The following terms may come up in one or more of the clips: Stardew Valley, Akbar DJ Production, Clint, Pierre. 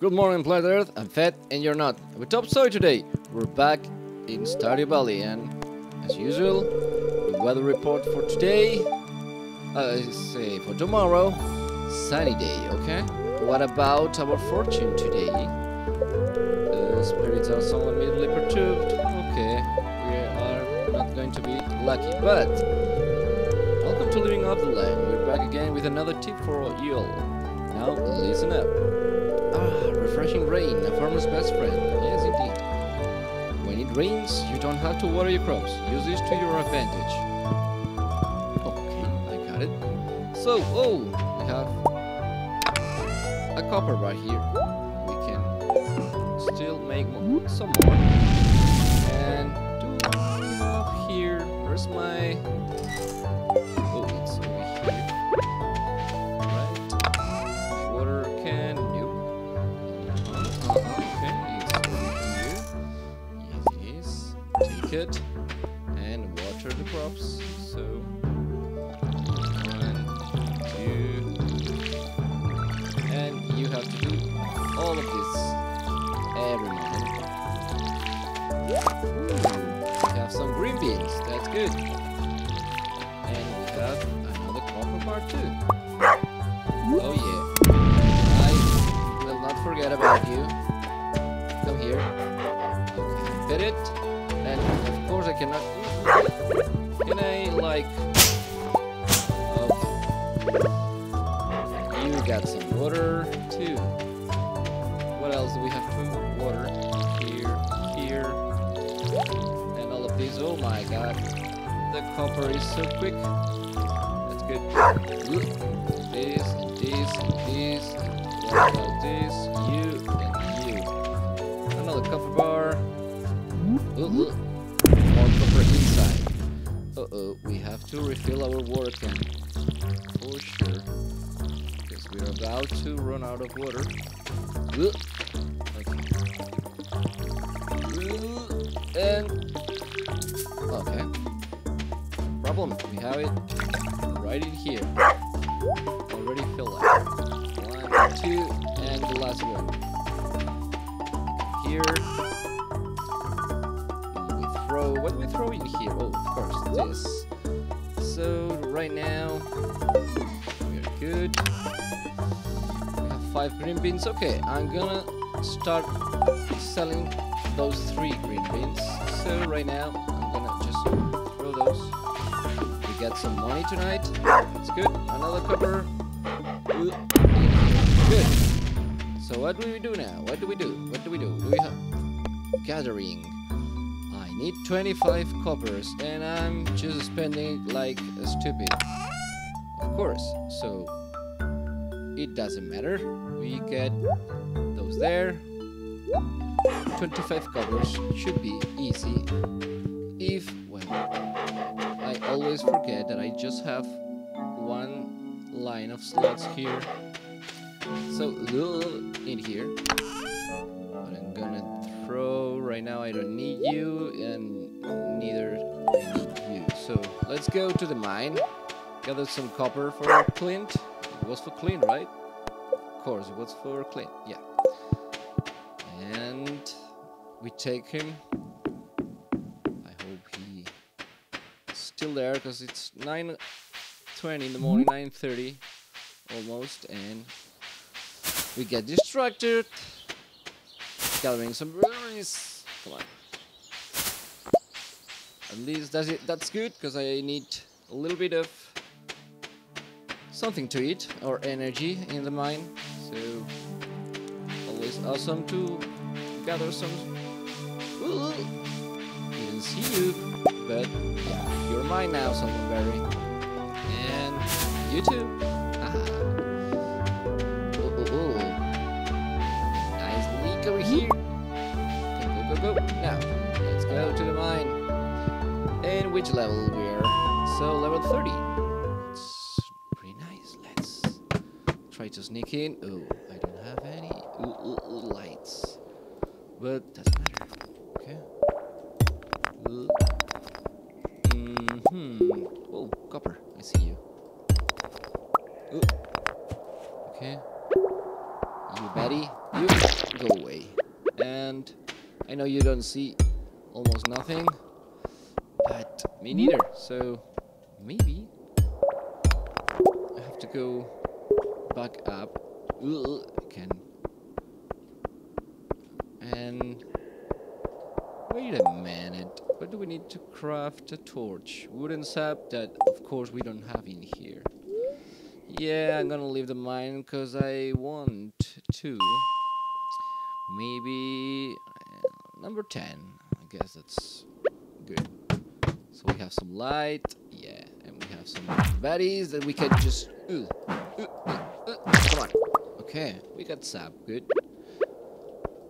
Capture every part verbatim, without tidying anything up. Good morning, Planet Earth. I'm fat and you're not. We top story today. We're back in Stardew Valley, and as usual, the weather report for today. Uh, say for tomorrow, sunny day. Okay. What about our fortune today? Uh, spirits are somewhat mildly perturbed. Okay, we are not going to be lucky, but welcome to Living Off the Land. We're back again with another tip for you all. Now listen up. Ah, refreshing rain, a farmer's best friend. Yes, indeed. When it rains, you don't have to water your crops. Use this to your advantage. Okay, I got it. So, oh, we have a copper right here. We can still make more, some more. And do I have here? Where's my? Oh, it's over here. Right. My water can. It and water the crops. So one, two, and you have to do all of this every morning. We have some green beans, that's good. And we have another copper bar too. Oh yeah. I will not forget about you. Come here. Okay, fit it. And of course I cannot. Can I like? Okay. You got some water too. What else do we have to water? Here, here, and all of these. Oh my God, the copper is so quick. That's good. This, this, this. What about this? You and you. Another copper bar. Uh, uh. More copper inside. Uh-oh, we have to refill our water can. For sure. Because we're about to run out of water. Uh. Okay. Uh. And... okay. Problem, we have it right in here. Already filled up. One, two, and the last one. Here. What do we throw in here? Oh, of course, this. So, right now, we are good. We have five green beans. Okay, I'm gonna start selling those three green beans. So, right now, I'm gonna just throw those. We got some money tonight. That's good. Another copper. Good. So, what do we do now? What do we do? What do we do? Do we have gathering? Need twenty-five coppers and I'm just spending like a stupid, of course, so it doesn't matter. We get those there. Twenty-five coppers should be easy if, well, I always forget that I just have one line of slots here, so in here. But I'm gonna Bro, right now I don't need you, and neither I need you. So let's go to the mine, gather some copper for Clint. It was for Clint, right? Of course, it was for Clint, yeah. And we take him. I hope he's still there, because it's nine twenty in the morning, nine thirty almost, and we get distracted. Gathering some berries. Come on. At least that's it. That's good, because I need a little bit of something to eat or energy in the mine. So always awesome to gather some. Ooh, didn't see you, but yeah, you're mine now, Salmonberry, and you too. Aha. Over here. Go, go, go, go. Now, let's go to the mine. And which level we are? So, level thirty. It's pretty nice. Let's try to sneak in. Oh, I don't have any ooh, ooh, ooh, lights. But, doesn't matter. Okay. Mm-hmm. Oh, copper. I see you. Ooh. Okay. You Betty, you go away. And I know you don't see almost nothing, but me neither. So maybe I have to go back up again. And wait a minute. What do we need to craft a torch? Wooden sap that, of course, we don't have in here. Yeah, I'm gonna leave the mine because I want to. Maybe uh, number ten. I guess that's good. So we have some light. Yeah, and we have some batteries that we can just. Uh, uh, uh, uh, come on. Okay, we got sap. Good.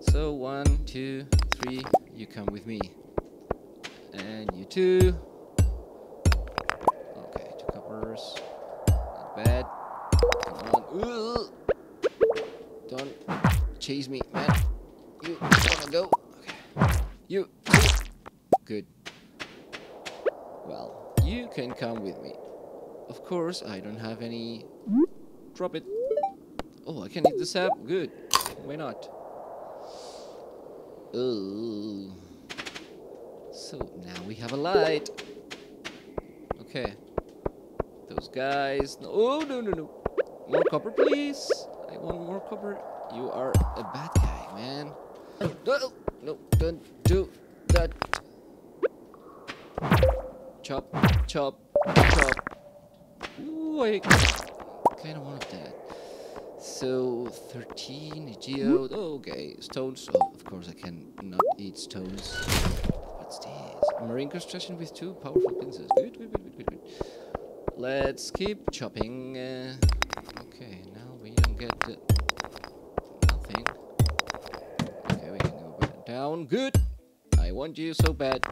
So one, two, three. You come with me. And you too. Okay, two coppers. Bad. Come on. Ooh. Don't chase me, man. You wanna go? Okay. You. Good. Well, you can come with me. Of course, I don't have any. Drop it. Oh, I can eat the sap. Good. Why not? Ooh. So now we have a light. Okay. Those guys. No, oh, no, no, no. More copper, please. I want more copper. You are a bad guy, man. No, no, don't do that. Chop, chop, chop. Ooh, I kind of want that. So, thirteen, geo. Okay, stones. Oh, of course, I can not eat stones. What's this? Marine construction with two powerful pincers. Good, good, good, good, good. Let's keep chopping. Uh, okay, now we don't get the nothing. Okay, we can go back down. Good. I want you so bad.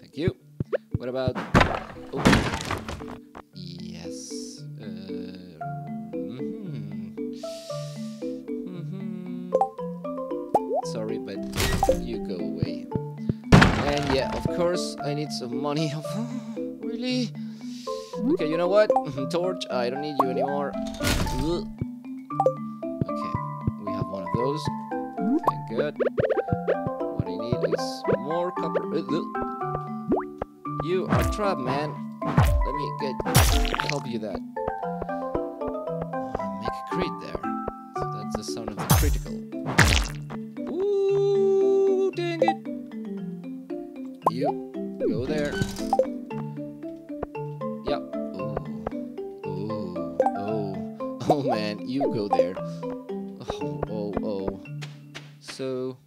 Thank you. What about? Oh. Yes. Uh, mm-hmm. Mm-hmm. Sorry, but you go away. And yeah, of course, I need some money. Really? Okay, you know what? Torch, I don't need you anymore. Okay, we have one of those. Thank God. What I need is more copper. You are trapped, man. Let me get help you that. Oh, make a crit there. So that's the sound of the critical. Ooh, dang it! You go there. Oh man, you go there. Oh, oh, oh. So,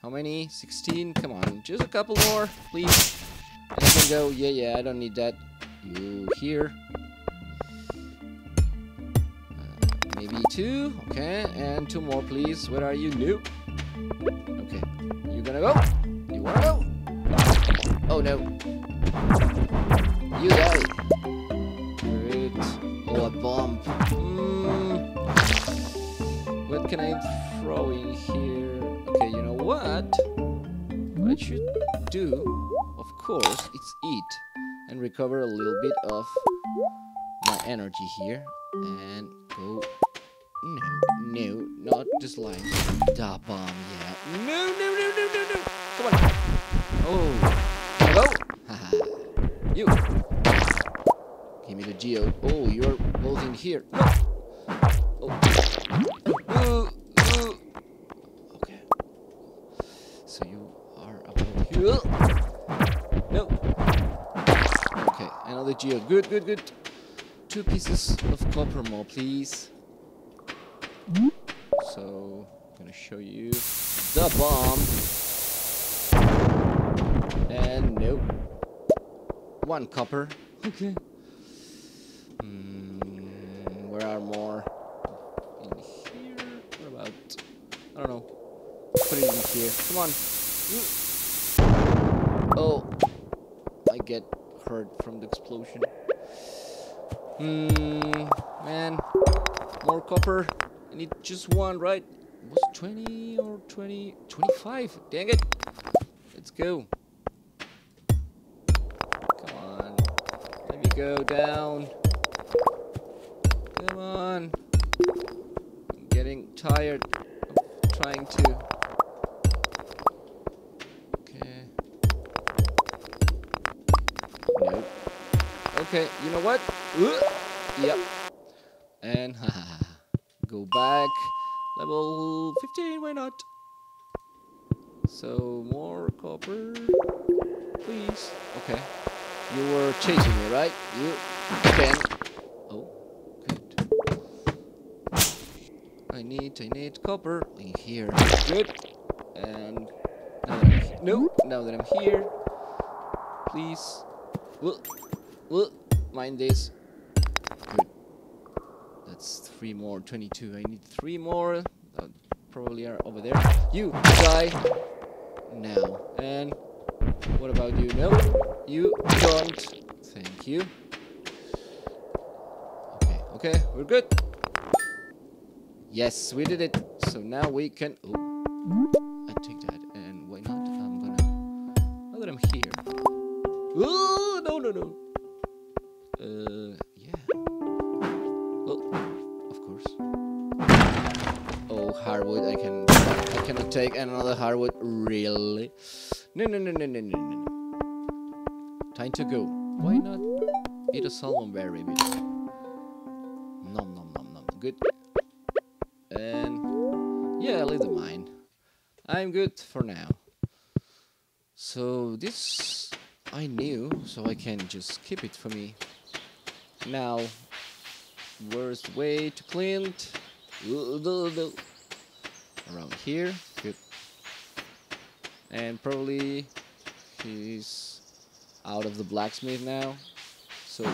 how many? sixteen? Come on, just a couple more, please. And I can go, yeah, yeah, I don't need that. You here. Uh, maybe two, okay, and two more, please. Where are you? Nope. Okay, you gonna go? You wanna go? Oh no. You die. Good. Oh, a bomb. What can I throw in here? Okay, you know what? What I should do, of course, it's eat and recover a little bit of my energy here. And go. No, no, not the slime. Da bomb, yeah. No, no, no, no, no, no. Come on. Oh. Hello? Haha. You. Give me the geo. Oh, you're both in here. No. Oh. Ooh, ooh. Okay. So you are about here. No. Okay, another geo. Good, good, good. Two pieces of copper more, please. So I'm gonna show you the bomb. And no. One copper. Okay. Mm, where are more? I don't know. Put it in here. Come on. Oh. I get hurt from the explosion. Hmm. Man. More copper. I need just one, right? It was twenty or twenty? twenty-five. Dang it. Let's go. Come on. Let me go down. Come on. I'm getting tired. tired of trying to. Okay. Nope. Okay, you know what? Ooh. Yep. And haha. Go back. Level fifteen, why not? So, more copper. Please. Okay. You were chasing me, right? You can. Oh, good. I need, I need copper in here. Good. And now that I'm here. No, now that I'm here. Please. Well, well, mind this. Good. That's three more. twenty-two. I need three more. That probably are over there. You die now. And what about you? No, you don't. Thank you. Okay, okay, we're good. Yes, we did it. So now we can. Oh, I take that, and why not? I'm gonna. Now that I'm here. Oh no no no. Uh, yeah. Well, of course. Oh, hardwood. I can. I cannot take another hardwood. Really. No, no, no, no, no, no, no. Time to go. Why not eat a salmon berry? Nom, nom, nom, nom. Good. And yeah, leave the mine. I'm good for now. So this I knew, so I can just keep it for me. Now, worst way to Clint. Around here. Good. And probably he's out of the blacksmith now. So,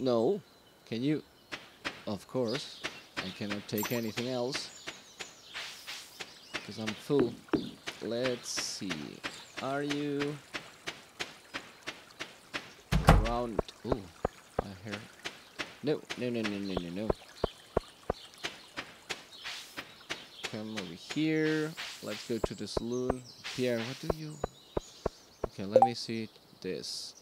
no. Can you? Of course. I cannot take anything else. Because I'm full. Let's see. Are you around? Ooh, I hear. No, no, no, no, no, no, no. Come over here. Let's go to the saloon. Pierre, what do you... Okay, let me see this.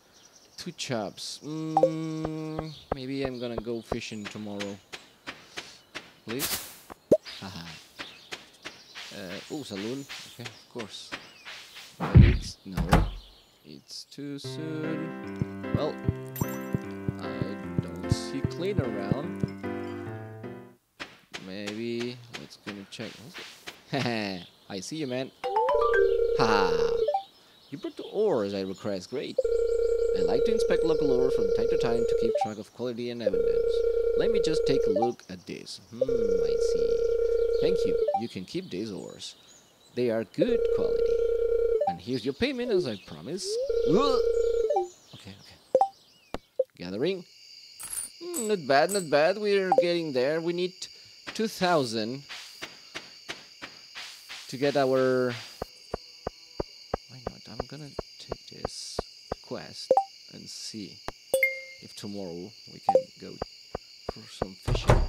Two chops. Mm, maybe I'm gonna go fishing tomorrow. Please? Haha. Uh, oh, saloon. Okay, of course. But it's... No. It's too soon. Well, I don't see Clint around. Maybe... Let's gonna check. Haha. I see you, man. Ha! You brought the ore as I request. Great. I like to inspect local ore from time to time to keep track of quality and abundance. Let me just take a look at this. Hmm, I see. Thank you. You can keep these ores. They are good quality. And here's your payment as I promised. Okay, okay. Gathering. Mm, not bad, not bad. We're getting there. We need two thousand to get our... I'm gonna take this quest and see if tomorrow we can go for some fishing.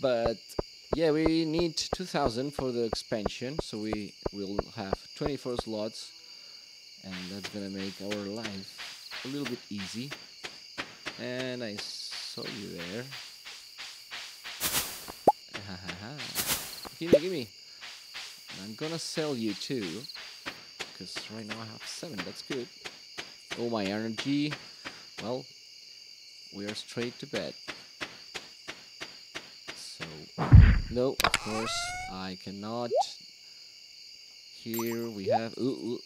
But yeah, we need two thousand for the expansion, so we will have twenty-four slots, and that's gonna make our life a little bit easy. And I saw you there. Gimme, gimme. And I'm gonna sell you too. Because right now I have seven, that's good. Oh, my energy. Well, we are straight to bed. So, no, of course, I cannot. Here we have ooh, ooh,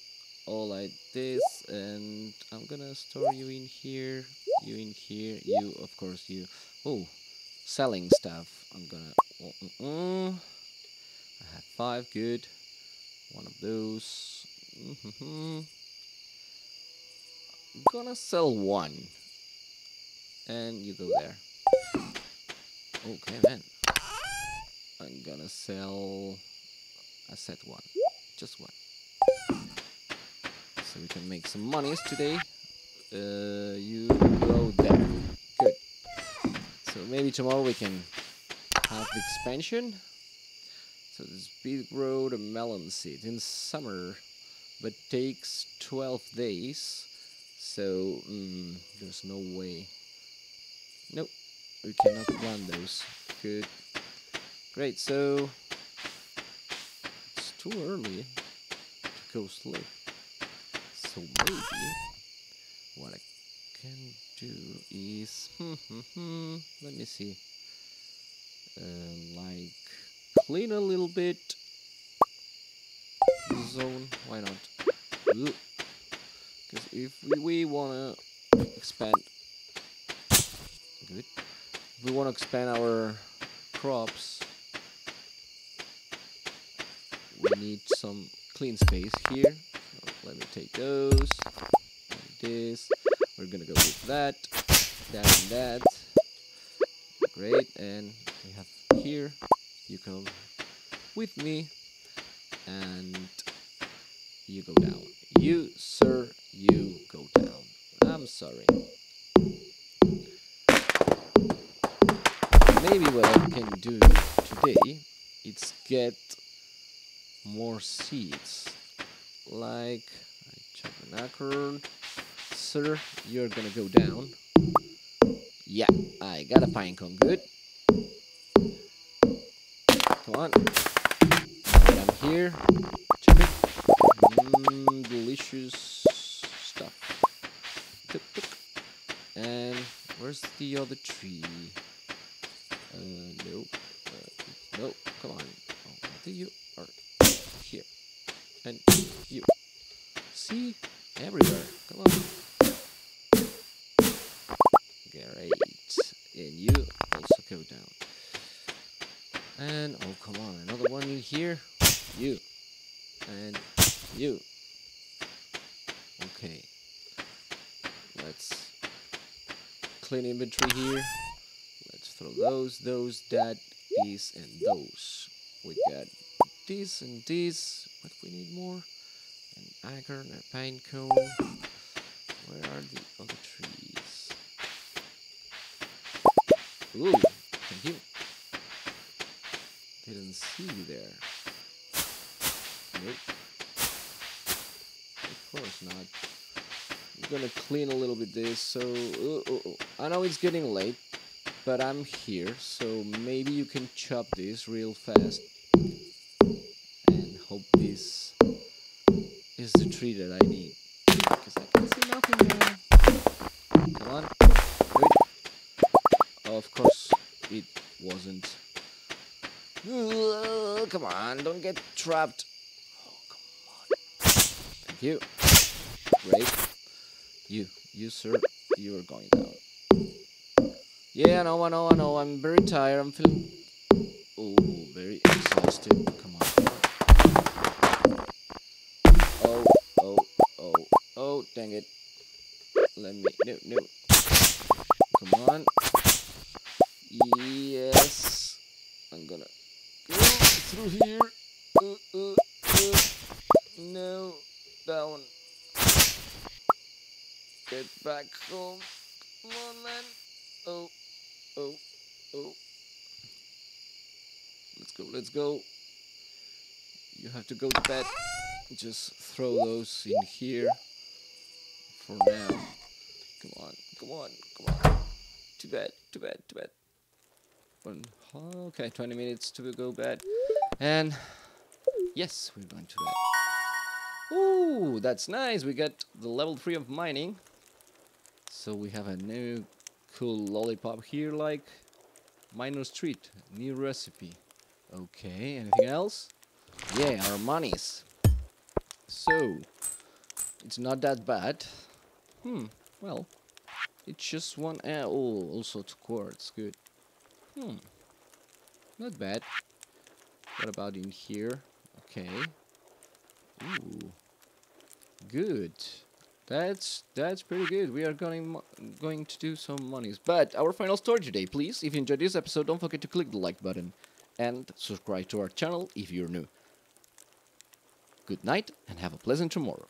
all like this, and I'm gonna store you in here, you in here, you, of course, you. Oh, selling stuff. I'm gonna. Oh, oh, oh. I have five, good. One of those. Mm-hmm. I'm gonna sell one. And you go there. Okay, man. I'm gonna sell a set one. Just one. So we can make some monies today. Uh, you go there. Good. So maybe tomorrow we can have the expansion. So this big road of melon seeds in summer. But takes twelve days, so mm, there's no way. Nope, we cannot plant those. Good. Great, so too early to go sleep. So maybe what I can do is, hmm, hmm, hmm, let me see, uh, like clean a little bit the zone. Why not? Because if we, we wanna expand, good. If we wanna expand our crops, we need some clean space here. So let me take those. Like this. We're gonna go with that, that, and that. Great. And we have here. You come with me, and you go down. You, sir, you go down. I'm sorry. Maybe what I can do today is get more seeds. Like, I check an acre. Sir, you're gonna go down. Yeah, I got a pine cone. Good. Come on. I'm here. Check it. Mm, delicious stuff. Tuk, tuk. And where's the other tree? Uh, nope. Uh, nope. Come on. Oh, I think you are here. And you. See? Everywhere. Come on. Great. And you also go down. And, oh, come on, another one in here. You. And you. Okay. Let's clean inventory here. Let's throw those, those, that, these, and those. We got this and this, but we need more. An acorn, a pine cone. Where are the other trees? Ooh, thank you. Didn't see you there. Nope. Of course not. I'm gonna clean a little bit this, so... Ooh, ooh, ooh. I know it's getting late, but I'm here, so maybe you can chop this real fast. And hope this is the tree that I need. Because I can see nothing there. Come on. Good. Of course, it wasn't... Uh, come on, don't get trapped. Oh, come on. Thank you. Great. You, you, sir, you're going down. Yeah, I know, I know, I know. I'm very tired. I'm feeling. Oh, very exhausted. Come on. Oh, oh, oh, oh, dang it. Let me. No, no. Come on. Yes. I'm gonna. Through here, uh, uh, uh. No, down, get back home, come on man, oh, oh, oh, let's go, let's go, you have to go to bed, just throw those in here, for now, come on, come on, come on, to bed, to bed, to bed, one, okay, twenty minutes to go bed. And yes, we're going to that. Ooh, that's nice. We got the level three of mining. So we have a new cool lollipop here, like Miner's Treat, new recipe. Okay, anything else? Yeah, our monies. So it's not that bad. Hmm. Well, it's just one. Uh, oh, also two quartz. Good. Hmm. Not bad. What about in here? Okay. Ooh. Good. That's that's pretty good. We are going going to do some monies. But our final story today, please. If you enjoyed this episode, don't forget to click the like button and subscribe to our channel if you're new. Good night and have a pleasant tomorrow.